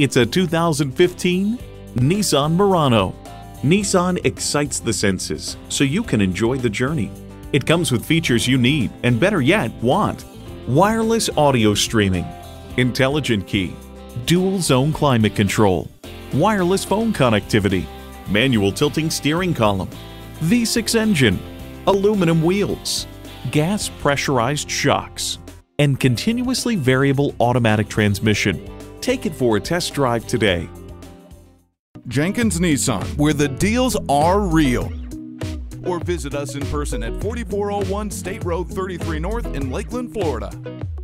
It's a 2015 Nissan Murano. Nissan excites the senses, so you can enjoy the journey. It comes with features you need, and better yet, want. Wireless audio streaming, intelligent key, dual zone climate control, wireless phone connectivity, manual tilting steering column, V6 engine, aluminum wheels, gas pressurized shocks, and continuously variable automatic transmission. Take it for a test drive today. Jenkins Nissan, where the deals are real. Or visit us in person at 4401 State Road 33 North in Lakeland, Florida.